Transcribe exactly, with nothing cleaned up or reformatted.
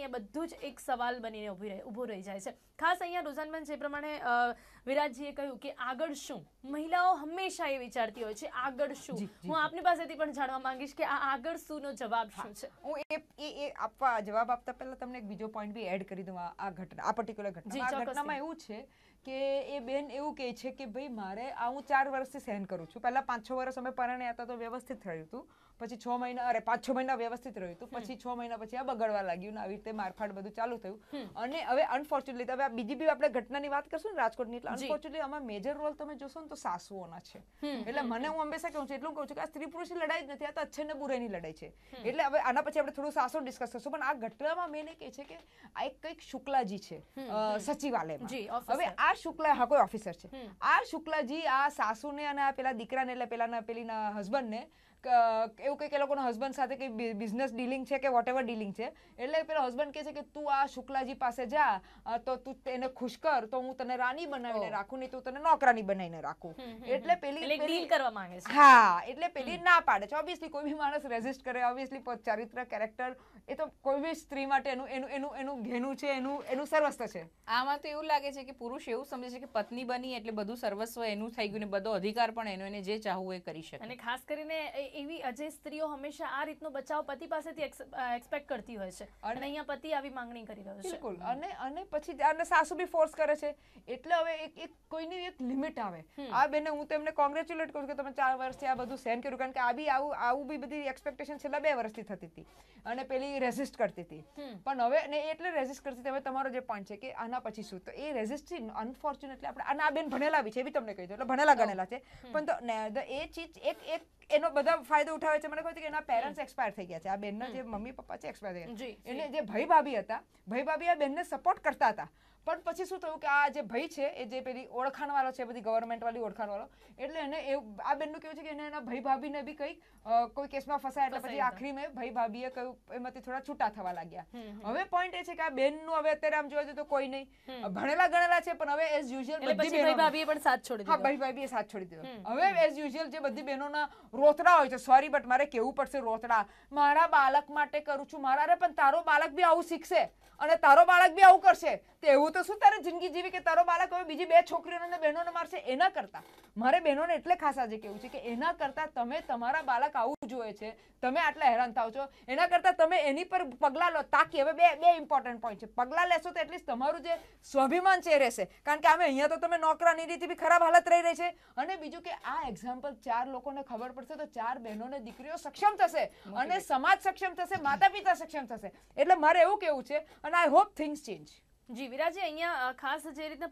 અહીંયા બધું જ એક સવાલ બનીને ઊભી રહે ઊભો રહી જાય છે। ખાસ અહીંયા રોઝાનબેન જે પ્રમાણે વિરાજજીએ કહ્યું કે આગળ શું, મહિલાઓ હંમેશા એ વિચારતી હોય છે આગળ શું। હું આપની પાસેથી પણ જાણવા માંગીશ કે આ આગળ શુંનો જવાબ શું છે। હું એ એ આપવા જવાબ આપતા પહેલા તમને એક બીજો પોઈન્ટ બી એડ કરી દઉં। આ ઘટના, આ પર્ટિક્યુલર ઘટના, આ ઘટનામાં એવું છે કે એ બેન એવું કહે છે કે ભાઈ મારે આ હું ચાર વર્ષથી સહન કરું છું। પહેલાં પાંચ છ વર્ષ અમે પરણ્યા હતા તો વ્યવસ્થિત રહ્યું હતું, પછી છ મહિના અરે પાંચ છ મહિના વ્યવસ્થિત રહ્યું હતું, પછી છ મહિના પછી આ બગડવા લાગ્યું ને આવી રીતે મારફાટ બધું ચાલુ થયું। અને હવે અનફોર્ચ્યુનેટલી હવે આ બીજી બી આપણે ઘટનાની વાત કરશું ને રાજકોટની, એટલે અનફોર્ચ્યુનેટલી આમાં મેજર રોલ તમે જોશો ને તો સાસુઓના છે। એટલે મને હું હંમેશા કહું છું, એટલું કહું છું કે આ સ્ત્રી પુરુષની લડાઈ જ નથી, આ તો અચ્છે ને બુરાઈની લડાઈ છે। એટલે હવે આના પછી આપણે થોડું સાસુ ડિસ્કસ કરશું, પણ આ ઘટનામાં મેં એ કહે છે કે આ એક કંઈક શુક્લાજી છે સચિવાલયમાં, હવે આ શુક્લા હા કોઈ ઓફિસર છે, આ શુક્લાજી આ સાસુને અને આ પેલા દીકરાને એટલે પેલાના પેલીના હસબન્ડને એવું કંઈક એ લોકોના હસબન્ડ સાથે કંઈ બિઝનેસ ડીલિંગ છે કે વોટ એવર ડીલિંગ છે, એટલે પેલો હસબન્ડ કહે છે કે તું આ શુક્લાજી પાસે જા તો તું એને ખુશ કર તો હું તને રાની બનાવીને રાખું, નહીં તો તને નોકરાની બનાવીને રાખું। એટલે પેલી ડીલ કરવા માંગે છે, હા એટલે પેલી ના પાડે છે। ઓબ્વિયસલી કોઈ બી માણસ રેઝિસ્ટ કરે, ઓબ્વિયસલી ચારિત્ર કેરેક્ટર એ તો કોઈ બી સ્ત્રી માટે એનું એનું એનું એનું ઘેનું છે, એનું એનું સર્વસ્વ છે। આમાં તો એવું લાગે છે કે પુરુષ એવું સમજે છે કે પત્ની બની એટલે બધું સર્વસ્વ એનું થઈ ગયું ને બધો અધિકાર પણ એનો, એને જે ચાહવું એ કરી શકે। અને ખાસ કરીને એવી અજે સ્ત્રીઓ હંમેશા આ રીતનો બચાવ પતિ પાસેથી એક્સપેક્ટ કરતી હોય છે અને અહીંયા પતિ આવી માંગણી કરી રહ્યો છે બિલકુલ। અને અને પછી આને સાસુ બી ફોર્સ કરે છે, એટલે હવે એક એક કોઈની એક લિમિટ આવે। આ બેને હું તેમને કોંગ્રેચ્યુલેટ કરું કે તમે ચાર વર્ષથી આ બધું સહન કર્યું, કારણ કે આ બી આવું આવું બી બધી એક્સપેક્ટેશન છેલ્લા બે વર્ષથી થતી હતી અને પેલી રેઝિસ્ટ કરતી હતી, પણ હવે ને એટલે રેઝિસ્ટ કરતી હતી। હવે તમારો જે પોઈન્ટ છે કે આના પછી શું, તો એ રેઝિસ્ટિંગ અનફોર્ચ્યુનેટલી આપણે અને આ બેન ભણેલા બી છે, એ બી તમને કહી દો, એટલે ભણેલા ગણેલા છે, પણ તો એ ચીજ એક એક એનો બધા ફાયદો ઉઠાવે છે। મને કહ્યું કે એના પેરેન્ટ્સ એક્સપાયર થઈ ગયા છે, આ બેનના જે મમ્મી પપ્પા છે એક્સપાયર થઈ ગયા, એટલે જે ભાઈ ભાભી હતા, ભાઈ ભાભી આ બેનને સપોર્ટ કરતા હતા, પણ પછી શું થયું કે આ જે ભાઈ છે એ જે પેલી ઓળખાણ વાળો છે, બધી ગવર્મેન્ટ વાળી ઓળખાણ વાળો, એટલે એને આ બેનનું કેવું છે કે એને એના ભાઈ ભાભીને બી કંઈક કોઈ કેસમાં ફસાયા, એટલે પછી આખરી મેં ભાઈ ભાભીએ કહ્યું એમાંથી થોડા છૂટા થવા લાગ્યા। હવે પોઈન્ટ એ છે કે આ બેનનું હવે અત્યારે આમ જોવા જઈએ તો કોઈ નહીં, ભણેલા ગણેલા છે, પણ હવે એઝ યુઝ્યુઅલ બધી ભાઈ ભાભીએ પણ સાથ છોડી દીધો, હા ભાઈ ભાભીએ સાથ છોડી દીધો। હવે એઝ યુઝ્યુઅલ જે બધી બહેનોના રોતડા હોય છે, સોરી બટ મારે કહેવું પડશે રોતડા, મારા બાળક માટે કરું છું મારા, પણ તારો બાળક બી આવું શીખશે અને તારો બાળક બી આવું કરશે, તો એવું તો શું તારે જિંદગી જીવી કે તારો બાળક હવે બીજી બે છોકરીઓને બહેનોને મારશે। એના કરતાં મારે બહેનોને એટલે ખાસ આજે કહેવું છે કે એના કરતાં તમે તમારા બાળક આવું જોઈએ છે, તમે આટલા હેરાન થાવ છો, એના કરતાં તમે એની પર પગલાં લો, તાકી હવે બે બે ઇમ્પોર્ટન્ટ પોઈન્ટ છે, પગલાં લેશો તો એટલીસ્ટ તમારું જે સ્વાભિમાન છે એ રહેશે, કારણ કે અમે અહીંયા તો તમે નોકરાની રીતે બી ખરાબ હાલત રહી રહી છે। અને બીજું કે આ એક્ઝામ્પલ ચાર લોકોને ખબર પડશે તો ચાર બહેનોને દીકરીઓ સક્ષમ થશે અને સમાજ સક્ષમ થશે, માતા પિતા સક્ષમ થશે, એટલે મારે એવું કહેવું છે। And I hope things change. जी विराजी, अहीं खास जे रीतना